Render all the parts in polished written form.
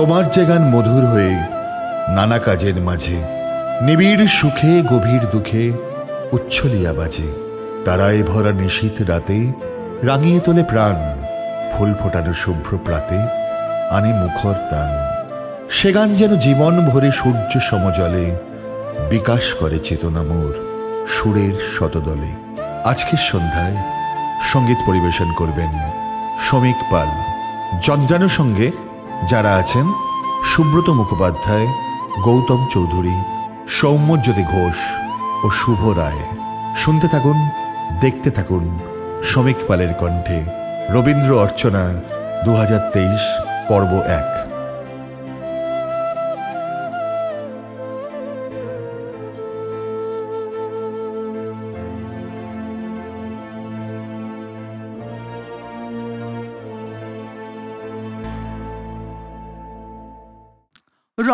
তোমার যে গান মধুর হয়ে নানা কাজের মাঝে নিবিড় সুখে গভীর দুঃখে উচ্ছলিয়া বাজে। তারায় ভরা নিশীথ রাতে রাঙিয়ে তোলে প্রাণ, ফুল ফোটানো শুভ্র প্রাতে আনে মুখর তান। সে গান যেন জীবন ভরে সূর্য সমজলে বিকাশ করে চেতনা মোর সুরের শতদলে। আজকের সন্ধ্যায় সঙ্গীত পরিবেশন করবেন শমিক পাল, যন্ত্রাণুর সঙ্গে যারা আছেন সুব্রত মুখোপাধ্যায়, গৌতম চৌধুরী, সৌম্যজ্যোতি ঘোষ ও শুভ রায়। শুনতে থাকুন, দেখতে থাকুন শমিক পালের কণ্ঠে রবীন্দ্র অর্চনা 2023 পর্ব 1।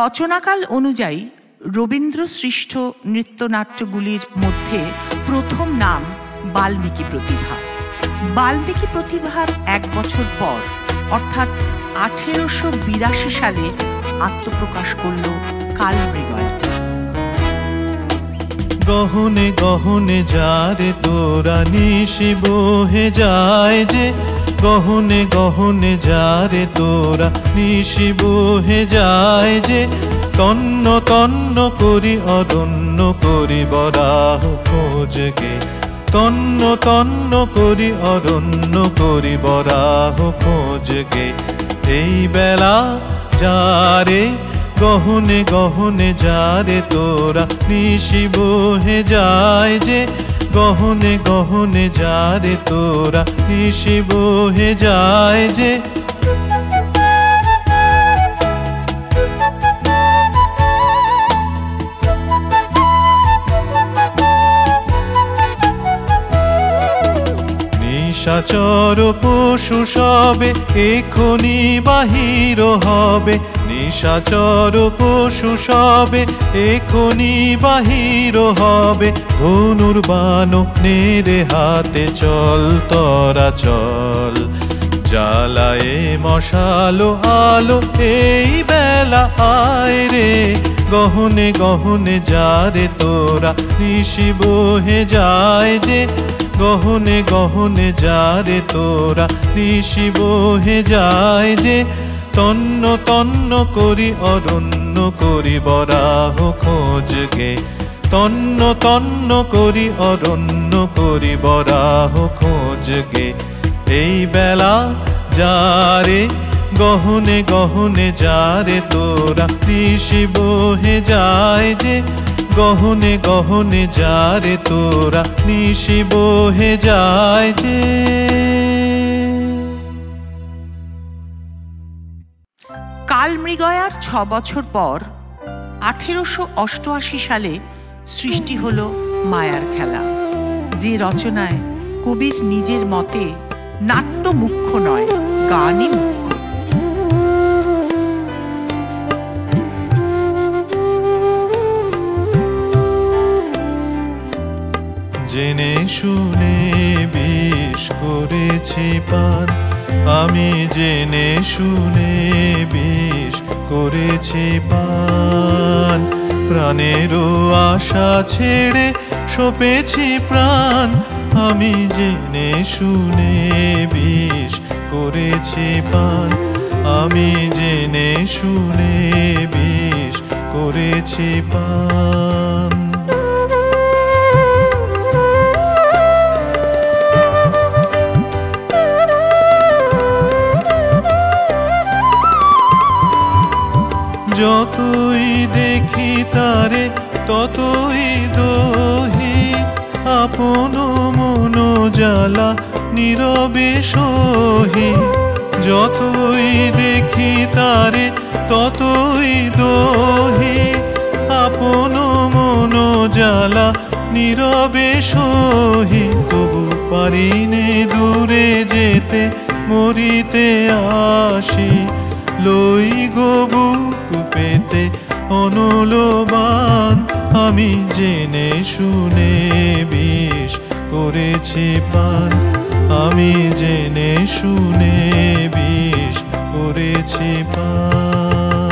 রচনাকাল অনুযায়ী রবীন্দ্র সৃষ্ট নৃত্যনাট্যগুলির মধ্যে প্রথম নাম বাল্মীকি প্রতিভা। বাল্মীকি প্রতিভার 1 বছর পর অর্থাৎ 1882 সালে আত্মপ্রকাশ করল কালমৃগয়। গহনে গহনে যারে তোরা নিশি বহে যায় যে, গহনে গহনে যারে তোরা নিশি বহে যায় যে, তন্ন তন্ন করি অরণ্য করি বরাহ খোঁজকে, তন্ন তন্ন করি অরণ্য করি বরাহ খোঁজকে। এই বেলা যারে গহনে গহনে যারে তোরা নিশি বহে যায় যে, গহনে গহনে যারে তোরা নিশি বহে যায় যে। নিশাচর পশু সবে এখনি বাহির হবে, নিশাচর পশু সবে এখনি বাহির হবে, ধনুর বানক নেড়ে হাতে চল তোরা চল। জ্বালায় মশালো আলো এই বেলা আয় রে, গহনে গহনে যারে তোরা নিশি বহে যায় যে, গহনে গহনে যারে তোরা নিশি বহে যায় যে, তন্ন তন্ন করি অরণ্য করি বরাহ খোঁজকে, তন্ন তন্ন করি অরণ্য করি বরাহ খোঁজকে। এই বেলা যারে গহনে গহনে যারে তোরা নিশি বহে যায় যে, গহনে গহনে যারে তোরা নিশি বহে যায় যে। কালমৃগয়ার 6 বছর পর 1888 সালে সৃষ্টি হল মায়ার খেলা, যে রচনায় কবির নিজের মতে নাট্য মুখ্য নয়, গানই মুখ্য। জেনে শুনে বিষ করেছি পান, আমি জেনে শুনে বিষ করেছি পান, প্রাণেরও আশা ছেড়ে সপেছি প্রাণ, আমি জেনে শুনে বিষ করেছি পান, আমি জেনে শুনে বিষ করেছি পান। যতই দেখি তারে ততই দোহি, আপন মন জ্বালা নীরবে সহি, যতই দেখি তারে ততই দোহি, আপন মন জ্বালা নীরবে সহি, তবু পারিনে দূরে যেতে মরিতে আসি, লই গবু কুপেতে অনলবান, আমি জেনে শুনে বিষ করেছি পান, আমি জেনে শুনে বিষ করেছি পান।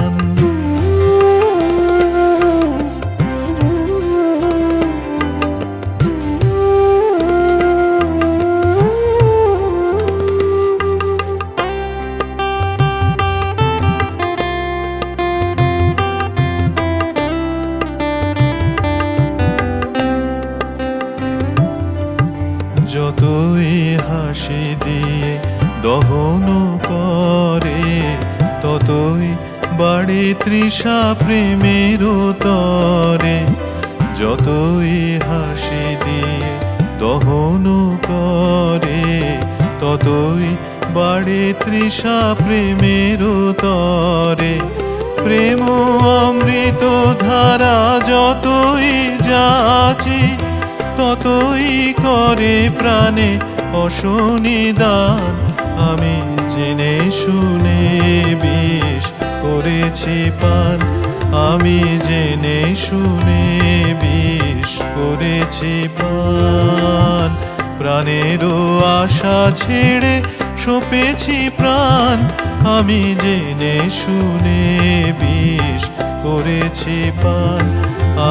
বাড়ে তৃষা প্রেমের তরে, যতই হাসি দিয়ে দহন করে, ততই বাড়ে তৃষা প্রেমের তরে। প্রেম অমৃত ধারা যতই যাচে, ততই করে প্রাণে অশনি দান। আমি জেনে শুনে বিষ করেছি পান, আমি জেনে শুনে বিষ করেছি পান। প্রাণেরও আশা ছেড়ে সপেছি প্রাণ, আমি জেনে শুনে বিষ করেছি পান,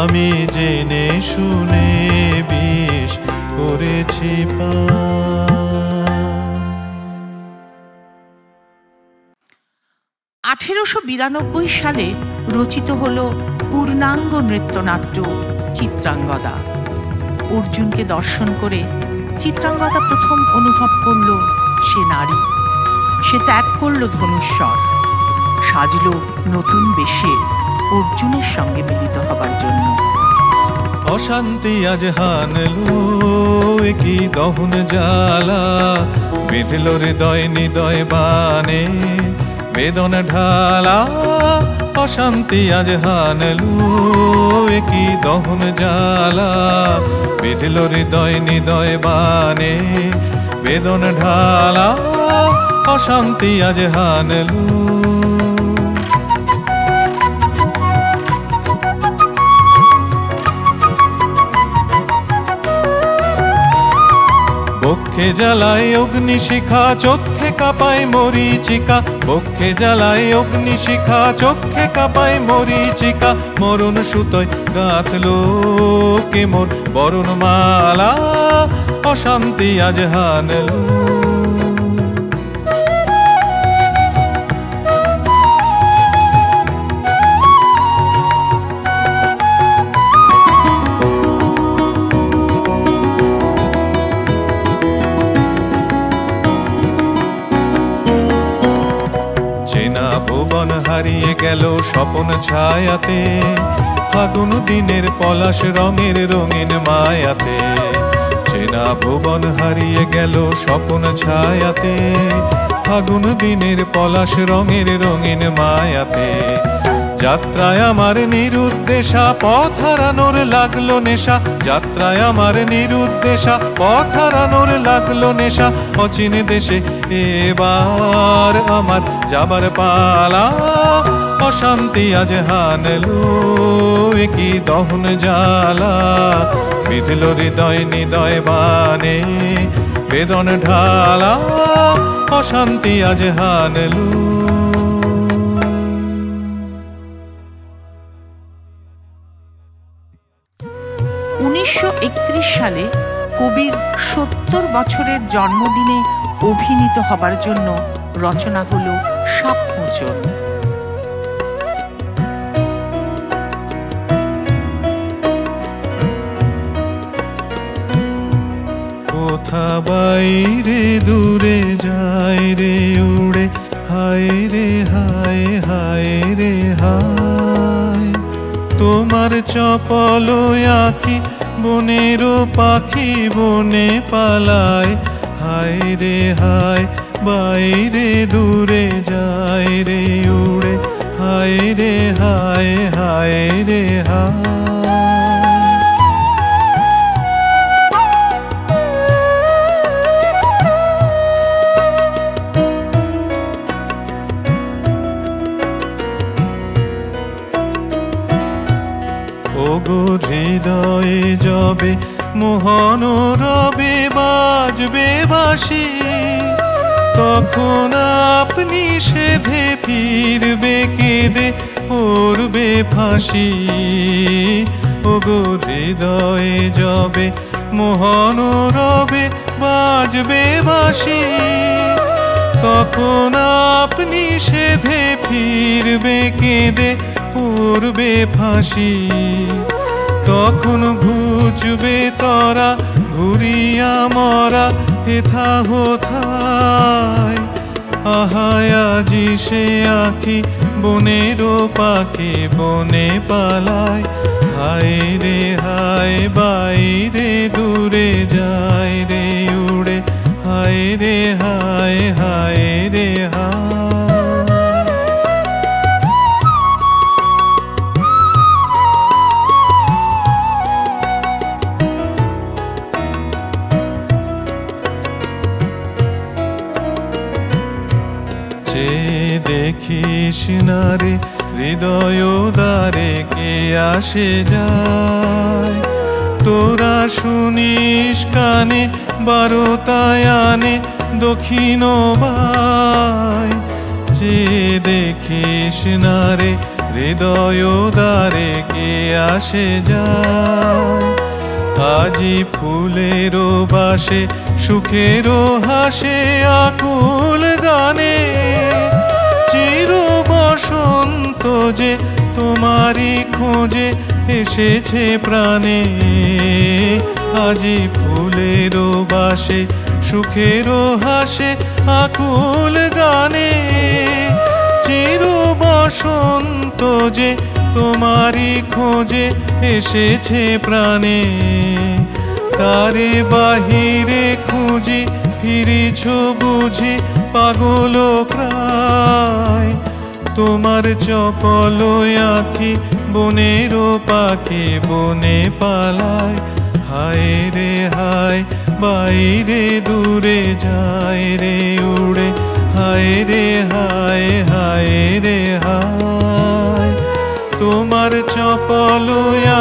আমি জেনে শুনে বিষ করেছি পান। 1892 সালে রচিত হল পূর্ণাঙ্গ নৃত্যনাট্য চিত্রাঙ্গদা। অর্জুনকে দর্শন করে চিত্রাঙ্গদা প্রথম অনুভব করল সে নারী। সে ত্যাগ করল ধনুশ্বর, সাজল নতুন বেশে অর্জুনের সঙ্গে মিলিত হবার জন্য। অশান্তি আজ হানলো, কি দহন জ্বালা বিঁধল হৃদয় নিদয় বানে বেদন ঢালা। অশান্তি আজ হানলো, কি দহন জ্বালা বিঁধল হৃদয় নিদয় বানে বেদন ঢালা। অশান্তি আজ হানলো। বক্ষে জ্বালায় অগ্নিশিখা চক্ষে কাঁপায় মরিচিকা, বক্ষে জ্বালায় অগ্নিশিখা চক্ষে কাঁপায় মরিচিকা। মরণ সুতোয় গাঁথলো কে মোর বরণ মালা, অশান্তি আজ হানলো। হারিয়ে গেল স্বপন ছায়াতে, ফাগুন দিনের পলাশ রঙের রঙিন মায়াতে। চেনা ভুবন হারিয়ে গেল স্বপন ছায়াতে, ফাগুন দিনের পলাশ রঙের রঙিন মায়াতে। যাত্রায় আমার নিরুদ্দেশা পথ হারানোর লাগলো নেশা, যাত্রায় আমার নিরুদ্দেশা পথ হারানোর লাগলো নেশা। অচিন দেশে এবার আমার যাবার পালা, অশান্তি আজ হানলো, কি দহন জ্বালা বিঁধল হৃদয় নিদয় বানে বেদন ঢালা। অশান্তি আজ হানলো। সালে কবির ৭০ বছরের জন্মদিনে অভিনীত হবার জন্য রচনা হল সাপমোচন। কোথা বাইরে দূরে যায় রে উড়ে, হায় রে হায় হায় রে হায়। তোমার চপল আঁকি বনেরও পাখি বনে পালায়, হায় রে হায় বাইরে দূরে যায় রে উড়ে, হায় রে হায় হায় রে হায়। হৃদয়ে যাবে মোহন রবে বাজবে বাসি, তখন আপনি সেধে ফিরবে কেঁদে পড়বে ফাঁসি। ওগো হৃদয়ে যাবে মোহন রবে বাজবে বাসি, তখন আপনি সেধে ফিরবে কেঁদে পড়বে ফাঁসি। তখন ঘুচবে তরা ঘুরিয়া মরা হেথা হোথায়, আহায়া জি সে আঁখি বনের পাখি বনে পালায়, হায় রে হায় বাইরে দূরে যায় রে উড়ে, হায় রে হায় হায় রে হায়। কৃষ্ণারে হৃদয় দ্বারে কে আসে যায়, তোরা শুনিস কানে বারতায় আনে দক্ষিণ বাই। যে দেখিস নারে হৃদয় দ্বারে কে আসে যায়, আজি ফুলের বাসে সুখের হাসে আকুল গানে, চির বসন্ত যে তোমারই খোঁজে এসেছে প্রাণে। আজি ফুলের বাসে সুখের হাসে আকুল গানে, চির বসন্ত যে তোমারই খোঁজে এসেছে প্রাণে। তারে বাহিরে খুঁজি ফিরিছ বুঝি পাগল প্রায়, তোমার চপল আঁখি বনের পাখি বনে পালায়, হায় রে হায় বাইরে দূরে যায় রে উড়ে, হায় রে হায় হায় রে হায়। তোমার চপল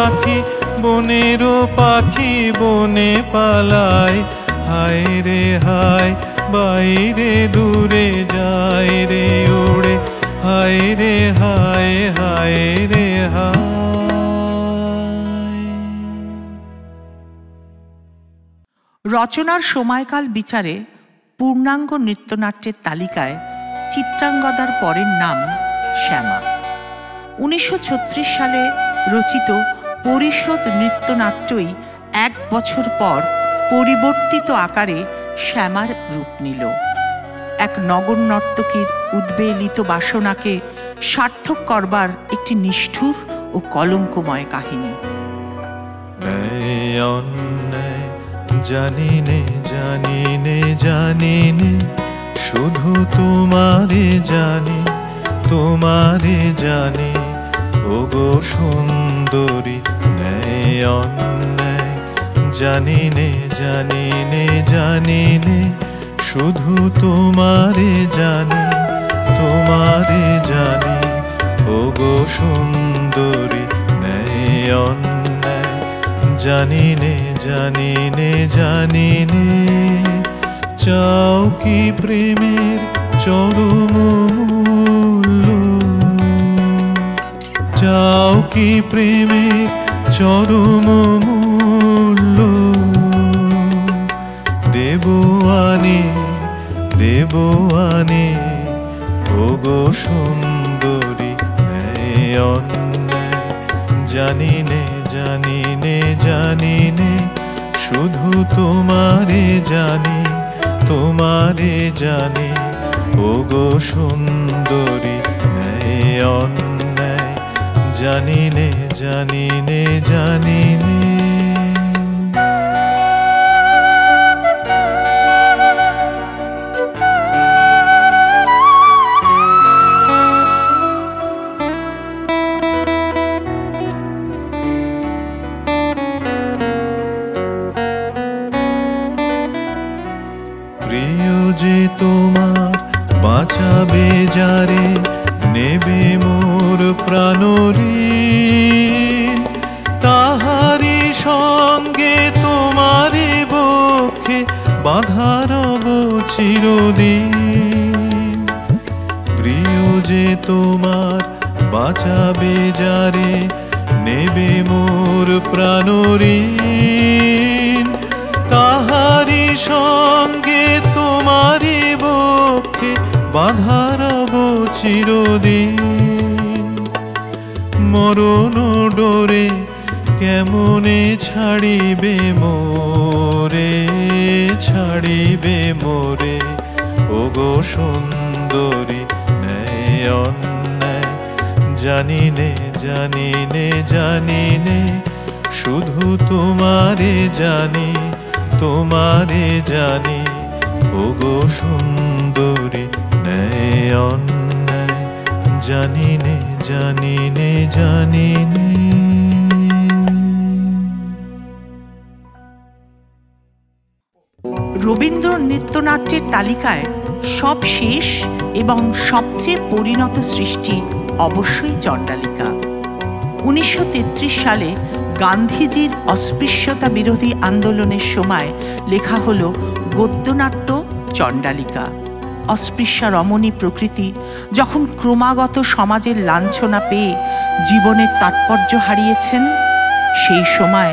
আঁখি বনের পাখি বনে পালায়, হায় রে হায় বাইরে দূরে যায় রে উড়ে, হায় রে হায় হায় রে হায়। রচনার সময়কাল বিচারে পূর্ণাঙ্গ নৃত্যনাট্যের তালিকায় চিত্রাঙ্গদার পরের নাম শ্যামা। 1936 সালে রচিত পরিষদ নৃত্যনাট্যই এক বছর পর পরিবর্তিত আকারে শ্যামার রূপ নিল। এক নগর নর্তকীর উদ্বেলিত বাসনাকে সার্থক করবার একটি নিষ্ঠুর ও কলঙ্কময় কাহিনী। জানিনে জানিনে জানিনে শুধু তোমারে জানি তোমারে জানি, ওগো সুন্দরী ন্যায় অন্যায়। জানিনে জানিনে জানিনে শুধু তোমারে জানি তোমারে জানি, ওগো সুন্দরী ন্যায় অন্যায়। জানিনে জানিনে জানিনে চাও কি প্রেমের চরম মূল্য, চাও কি প্রেমের চরম মূল্য, দেব আনি ওগো সুন্দরী ন্যায় অন্যায়। জানিনে জানিনে জানিনে শুধু তোমারে জানি তোমারে জানি, ওগো সুন্দরী ন্যায় অন্যায়। জানিনে জানিনে জানিনে তোমার বাঁচাবে যারে নেবে মোর প্রাণরে, তাহারি সঙ্গে তোমারে বক্ষে বাঁধা রব চিরদিন। প্রিয় যে তোমার বাঁচাবে যারে নেবে মোর প্রাণরে, তাহারি সঙ্গে তোমারি বক্ষে বাঁধা রব চিরদিন। মরণ ডোরে কেমনে ছাড়িবে মোরে ছাড়িবে মোরে, ওগো সুন্দরী ন্যায় অন্যায়। জানিনে জানিনে জানিনে শুধু তোমারে জানি তোমারে জানি ওগো সুন্দরী ন্যায় অন্যায় জানিনে জানিনে জানিনে। রবীন্দ্র নৃত্যনাট্যের তালিকায় সব শেষ এবং সবচেয়ে পরিণত সৃষ্টি অবশ্যই চণ্ডালিকা। 1933 সালে গান্ধীজির অস্পৃশ্যতা বিরোধী আন্দোলনের সময় লেখা হলো গদ্যনাট্য চণ্ডালিকা। অস্পৃশ্যা রমণী প্রকৃতি যখন ক্রমাগত সমাজের লাঞ্ছনা পেয়ে জীবনের তাৎপর্য হারিয়েছেন, সেই সময়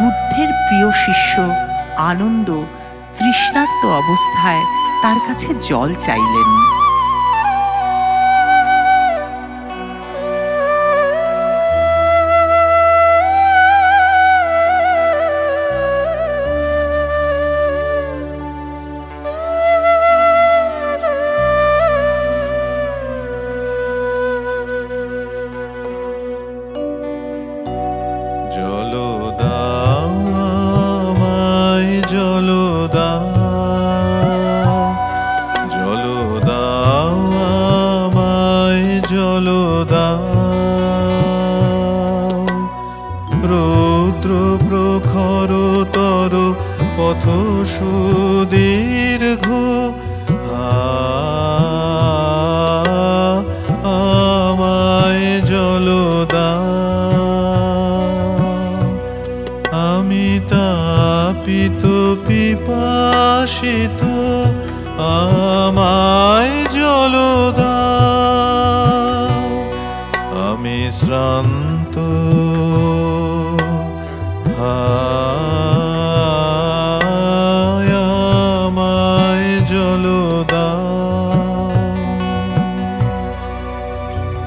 বুদ্ধের প্রিয় শিষ্য আনন্দ তৃষ্ণার্ত অবস্থায় তার কাছে জল চাইলেন।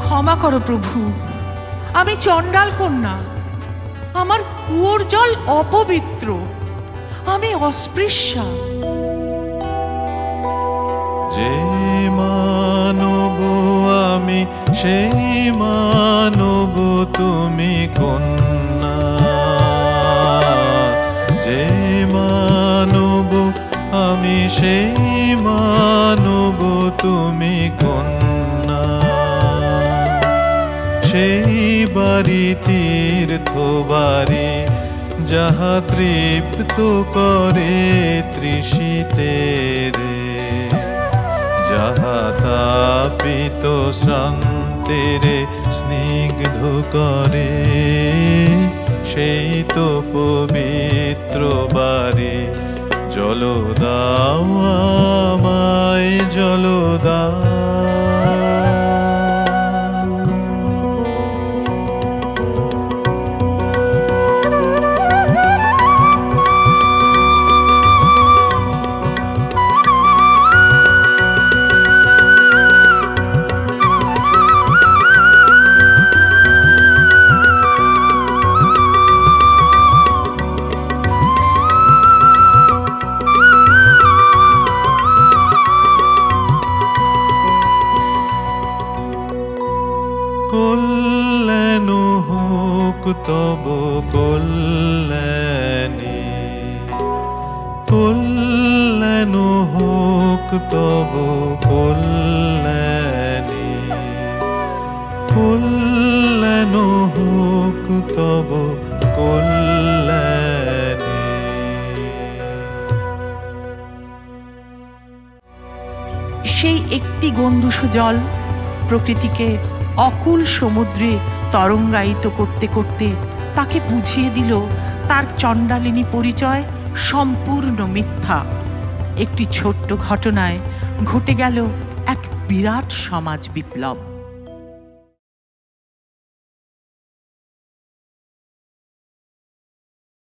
ক্ষমা করো প্রভু, আমি চণ্ডাল কন্যা, আমার কুয়োর জল অপবিত্র, আমি অস্পৃশ্যা। যে মানব আমি সেই মানব তুমি কন্যা, যে মানব আমি সেই মানব তুমি কন্যা। সেই বাড়ি তীর্থ বাড়ি যাহা তৃপ্ত করে তৃষিতে রে, যাহা তাপিত শ্রান্তে রে স্নিগ্ধ করে, সেই তো পবিত্র বাড়ি। জলো দাও আমায় জলো দাও। তব কল্যাণী কল্যাণ হোক তব কল্যাণী কল্যাণ হোক তব কল্যাণী। সেই একটি গণ্ডুষু জল প্রকৃতিকে অকুল সমুদ্রে তরঙ্গায়িত করতে করতে তাকে বুঝিয়ে দিল তার চণ্ডালিনী পরিচয় সম্পূর্ণ মিথ্যা। একটি ছোট্ট ঘটনায় ঘটে গেল এক বিরাট সমাজ বিপ্লব।